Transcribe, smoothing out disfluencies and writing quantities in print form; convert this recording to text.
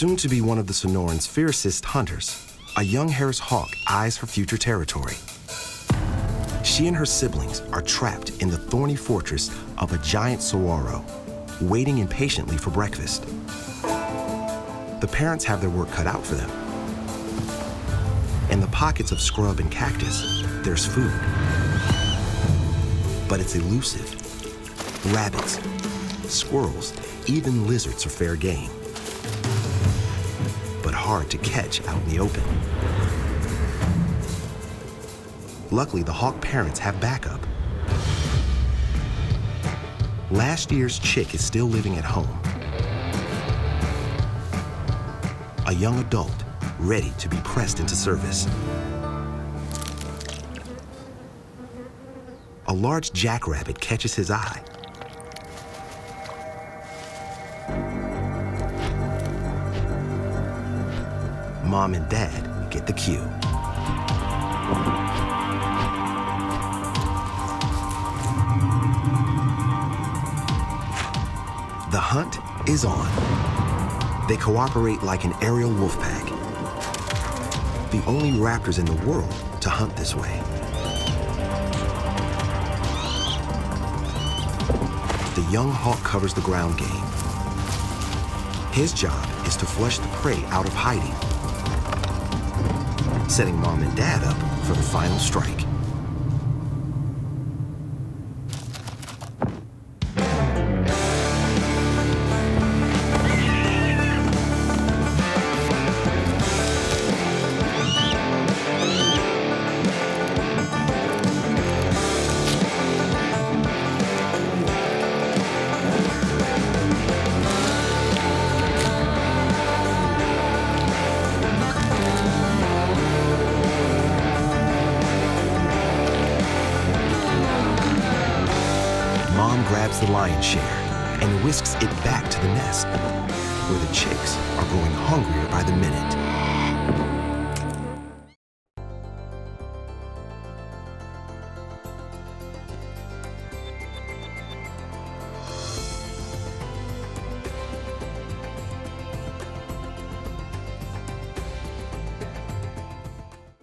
Soon to be one of the Sonoran's fiercest hunters, a young Harris's hawk eyes her future territory. She and her siblings are trapped in the thorny fortress of a giant saguaro, waiting impatiently for breakfast. The parents have their work cut out for them. In the pockets of scrub and cactus, there's food. But it's elusive. Rabbits, squirrels, even lizards are fair game. But hard to catch out in the open. Luckily, the hawk parents have backup. Last year's chick is still living at home. A young adult ready to be pressed into service. A large jackrabbit catches his eye. Mom and Dad get the cue. The hunt is on. They cooperate like an aerial wolf pack. The only raptors in the world to hunt this way. The young hawk covers the ground game. His job is to flush the prey out of hiding, setting Mom and Dad up for the final strike. Grabs the lion's share and whisks it back to the nest, where the chicks are growing hungrier by the minute.